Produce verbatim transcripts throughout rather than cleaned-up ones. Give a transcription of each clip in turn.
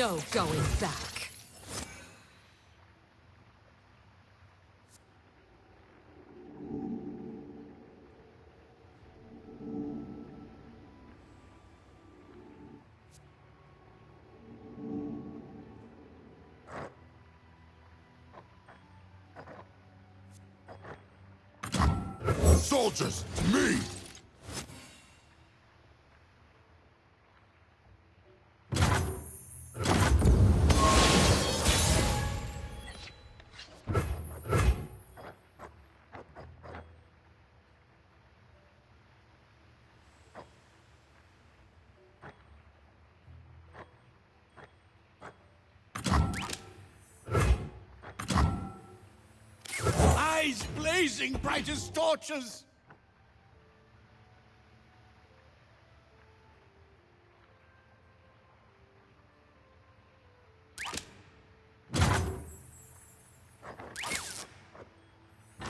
No going back. Soldiers, me! Eyes blazing, brightest torches!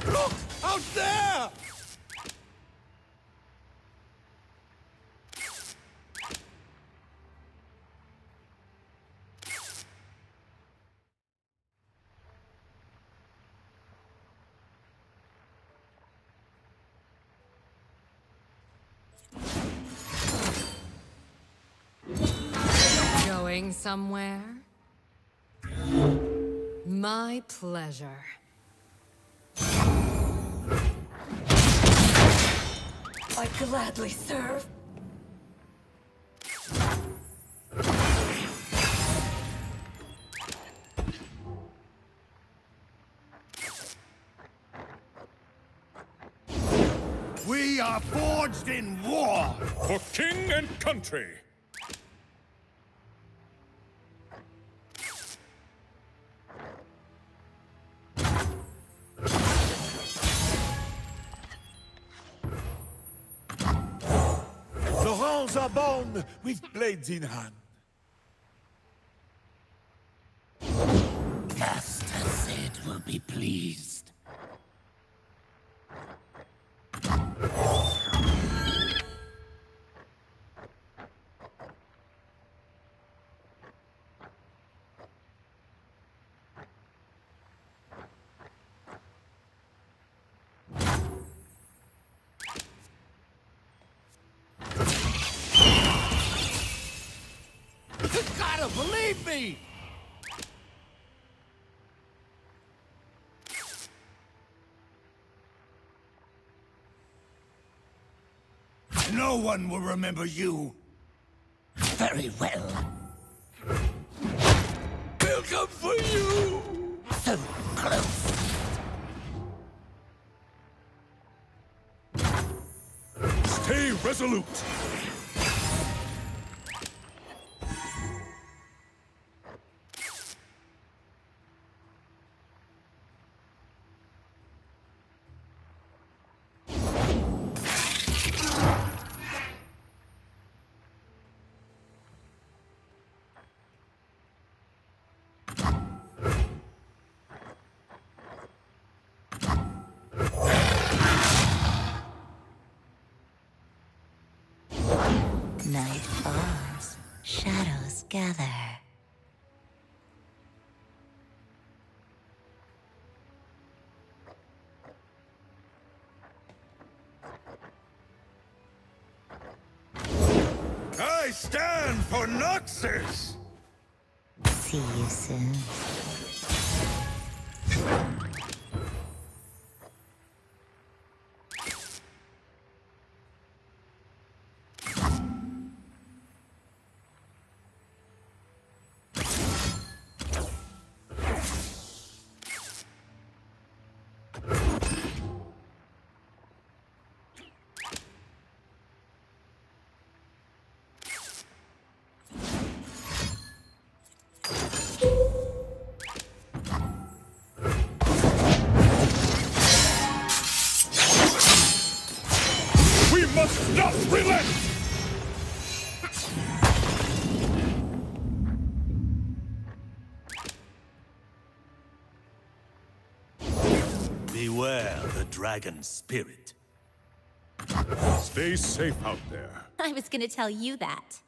Look! Out there! Going somewhere? My pleasure. I gladly serve. We are forged in war for king and country. Are born with blades in hand. Master Zed will be pleased. Believe me! No one will remember you. Very well. They'll come for you! So close. Stay resolute. Night falls, shadows gather. I stand for Noxus! See you soon. Not relent! Beware the dragon spirit. Stay safe out there. I was gonna tell you that.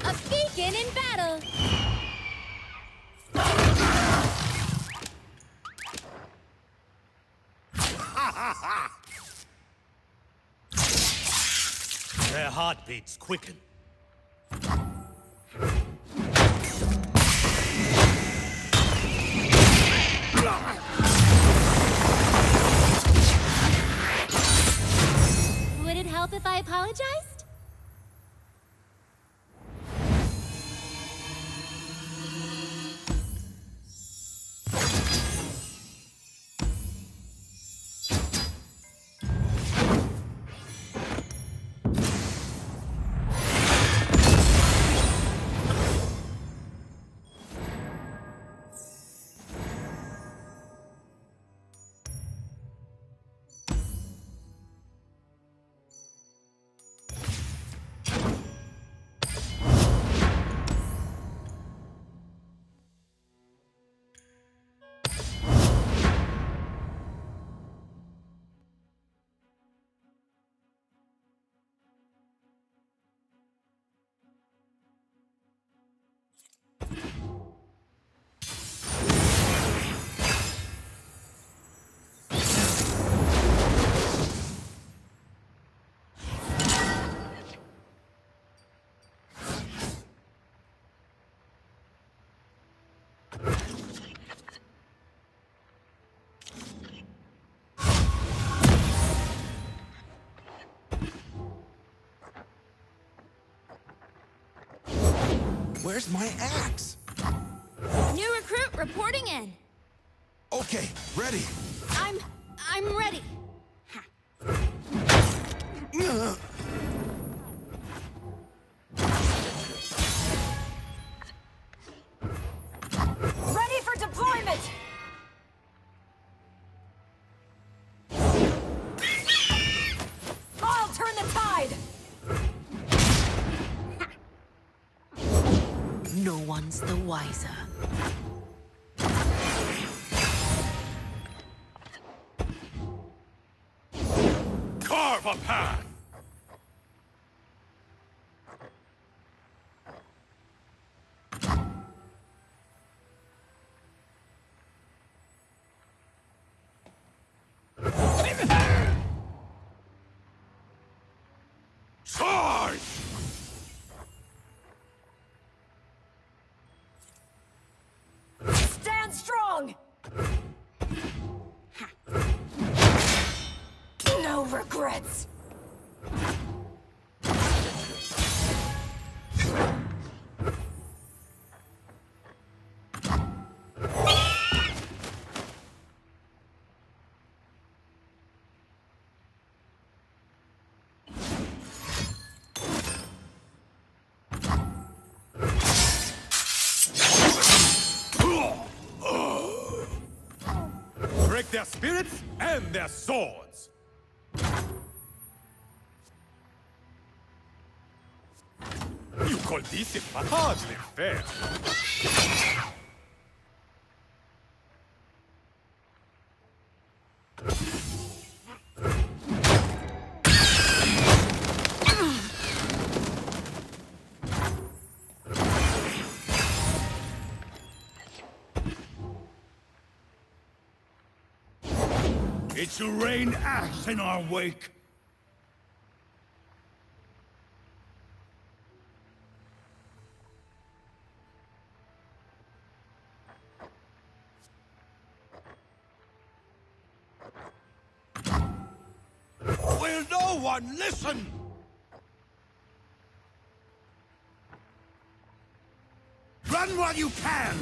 A beacon in battle! Their heartbeats quicken. Would it help if I apologized? Where's my axe? New recruit reporting in. Okay, ready. I'm... I'm ready. Huh. Ready for deployment! I'll turn the tide! No one's the wiser. Carve a path! No regrets. Break their spirits and their swords! You call this a hardly fair! It shall rain ash in our wake! Will no one listen?! Run while you can!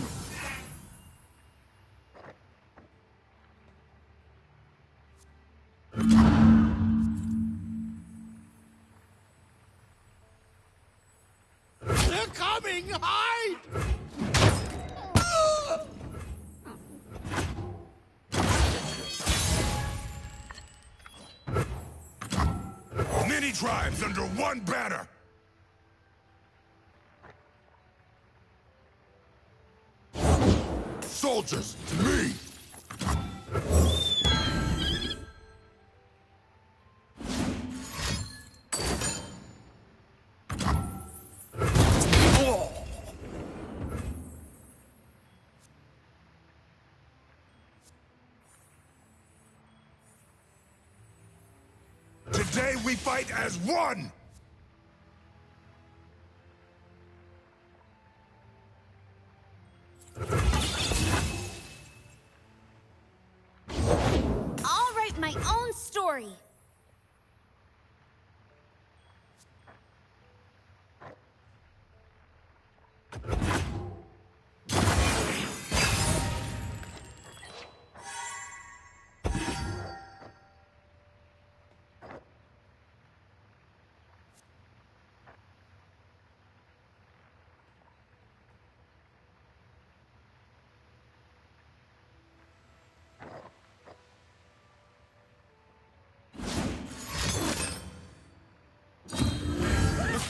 They're coming! Hide! Many tribes under one banner! Soldiers, to me! say we fight as one! I'll write my own story!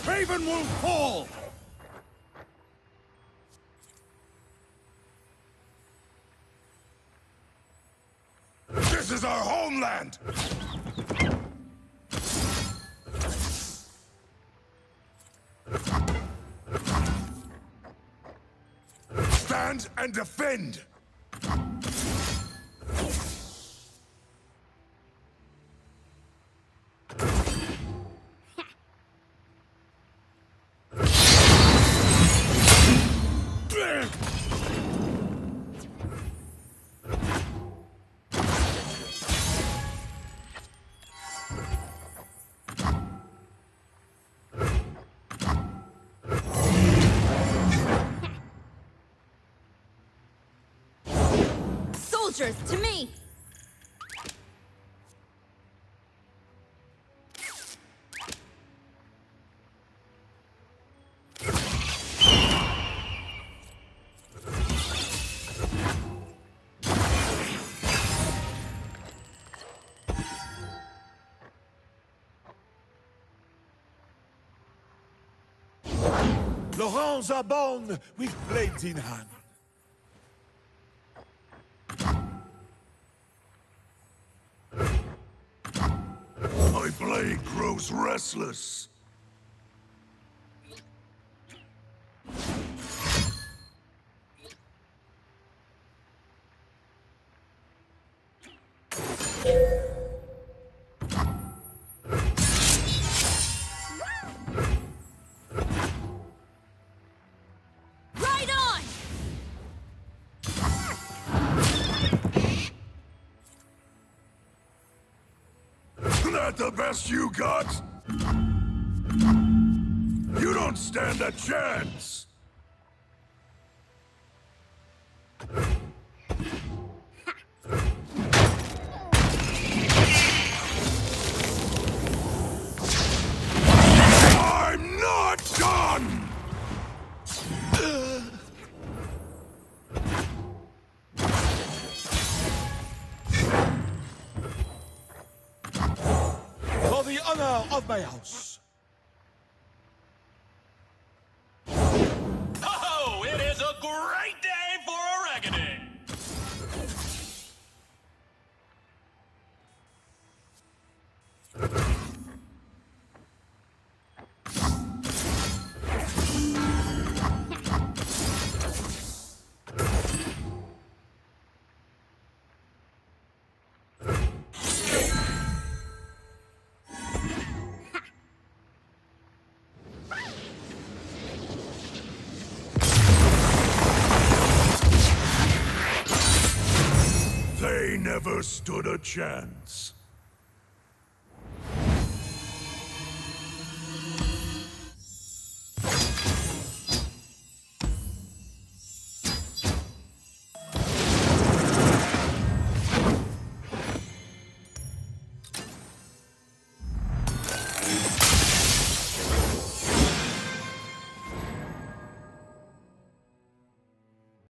Raven will fall! This is our homeland! Stand and defend! To me! Laurens are born with blades in hand. Blade grows restless. The best you got? You don't stand a chance! I'm not done! Of my house. Oh, it is a great day for a reckoning. Never stood a chance.